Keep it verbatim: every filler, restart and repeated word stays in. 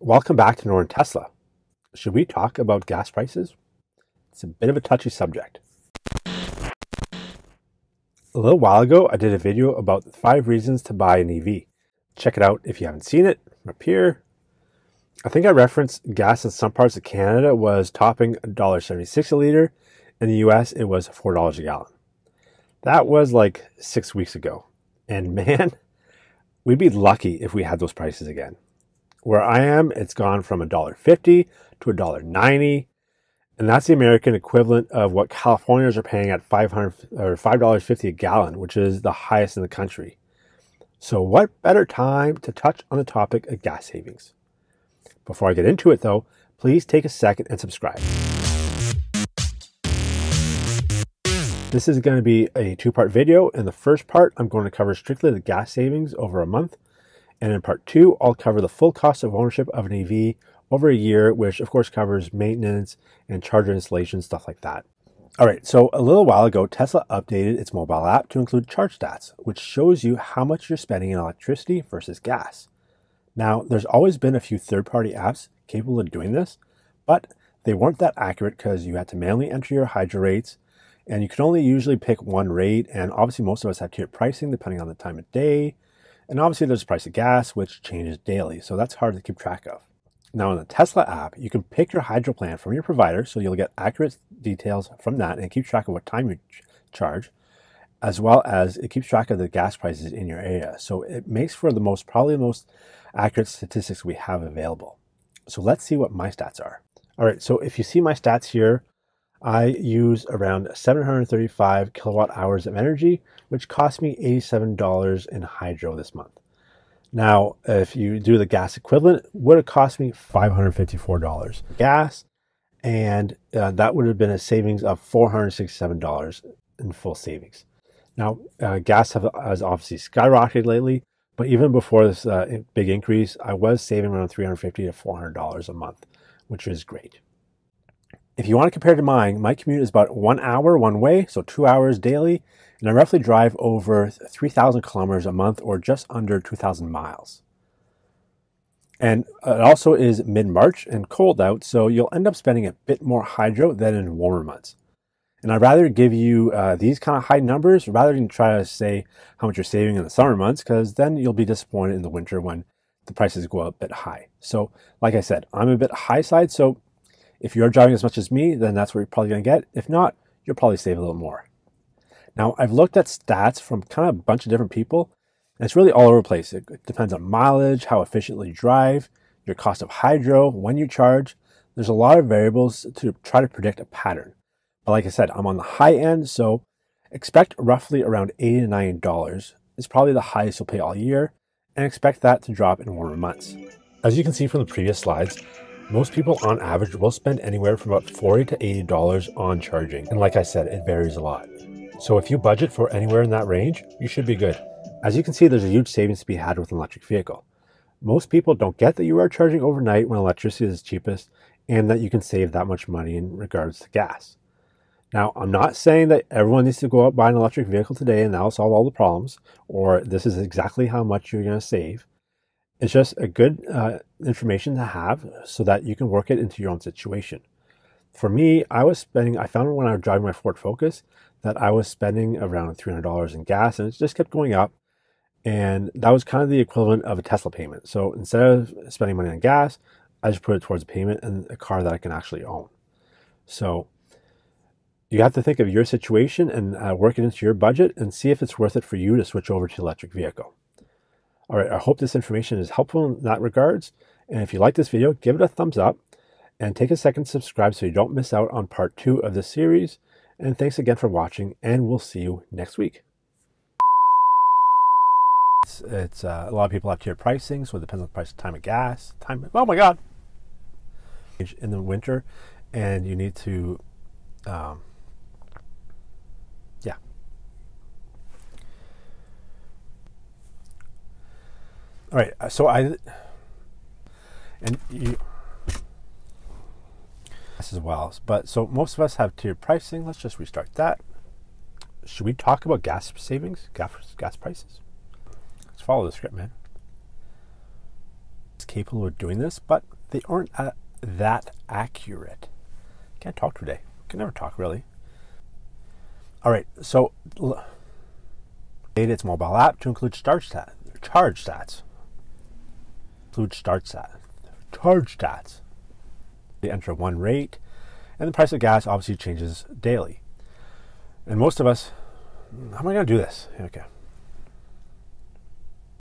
Welcome back to Northern Tesla. Should we talk about gas prices? It's a bit of a touchy subject. A little while ago, I did a video about the five reasons to buy an E V. Check it out if you haven't seen it, up here. I think I referenced gas in some parts of Canada was topping one dollar seventy-six a litre. In the U S, it was four dollars a gallon. That was like six weeks ago. And man, we'd be lucky if we had those prices again. Where I am, it's gone from one dollar fifty to one dollar ninety, and that's the American equivalent of what Californians are paying at five hundred or five dollars fifty a gallon, which is the highest in the country. So what better time to touch on the topic of gas savings? Before I get into it though, please take a second and subscribe. This is going to be a two-part video. In the first part, I'm going to cover strictly the gas savings over a month. And in part two, I'll cover the full cost of ownership of an E V over a year, which of course covers maintenance and charger installation, stuff like that. All right, so a little while ago, Tesla updated its mobile app to include charge stats, which shows you how much you're spending in electricity versus gas. Now, there's always been a few third-party apps capable of doing this, but they weren't that accurate because you had to manually enter your hydro rates, and you can only usually pick one rate, and obviously most of us have tiered pricing depending on the time of day. And obviously there's the price of gas, which changes daily, so that's hard to keep track of. Now in the Tesla app, you can pick your hydro plan from your provider, so you'll get accurate details from that and keep track of what time you ch charge, as well as it keeps track of the gas prices in your area. So it makes for the most, probably the most accurate statistics we have available. So let's see what my stats are. All right, so if you see my stats here, I use around seven hundred thirty-five kilowatt hours of energy, which cost me eighty-seven dollars in hydro this month. Now, if you do the gas equivalent, it would have cost me five hundred fifty-four dollars gas, and uh, that would have been a savings of four hundred sixty-seven dollars in full savings. Now, uh, gas have, has obviously skyrocketed lately, but even before this uh, big increase, I was saving around three hundred fifty dollars to four hundred dollars a month, which is great. If you want to compare to mine, my commute is about one hour one way, so two hours daily, and I roughly drive over three thousand kilometers a month, or just under two thousand miles. And it also is mid-March and cold out, so you'll end up spending a bit more hydro than in warmer months. And I'd rather give you uh, these kind of high numbers rather than try to say how much you're saving in the summer months, because then you'll be disappointed in the winter when the prices go up a bit high. So like I said, I'm a bit high side, so if you're driving as much as me, then that's what you're probably going to get. If not, you'll probably save a little more. Now, I've looked at stats from kind of a bunch of different people, and it's really all over the place. It depends on mileage, how efficiently you drive, your cost of hydro, when you charge. There's a lot of variables to try to predict a pattern. But like I said, I'm on the high end, so expect roughly around eighty to ninety dollars. It's probably the highest you'll pay all year, and expect that to drop in warmer months. As you can see from the previous slides, most people on average will spend anywhere from about forty to eighty dollars on charging, and like I said, it varies a lot. So if you budget for anywhere in that range, you should be good. As you can see, there's a huge savings to be had with an electric vehicle. Most people don't get that you are charging overnight when electricity is cheapest, and that you can save that much money in regards to gas. Now, I'm not saying that everyone needs to go out and buy an electric vehicle today and that'll solve all the problems, or this is exactly how much you're going to save. It's just a good uh, information to have so that you can work it into your own situation. For me, I was spending, I found when I was driving my Ford Focus that I was spending around three hundred dollars in gas, and it just kept going up. And that was kind of the equivalent of a Tesla payment. So instead of spending money on gas, I just put it towards a payment and a car that I can actually own. So you have to think of your situation and uh, work it into your budget and see if it's worth it for you to switch over to electric vehicle. All right, I hope this information is helpful in that regards. And if you like this video, give it a thumbs up and take a second to subscribe so you don't miss out on part two of this series. And thanks again for watching, and we'll see you next week. It's, it's uh, a lot of people have tiered pricing, so it depends on the price of time of gas, time, oh my God. In the winter, and you need to, um, yeah. All right, so I, and you, this as well, but so most of us have tiered pricing. Let's just restart that. Should we talk about gas savings, gas, gas prices? Let's follow the script, man. is capable of doing this, but they aren't uh, that accurate. Can't talk today. Can never talk, really. All right, so update its mobile app to include charge stats. Charge stats. Include start stat. Charge stats. They enter one rate, and the price of gas obviously changes daily. And most of us, how am I going to do this? Okay.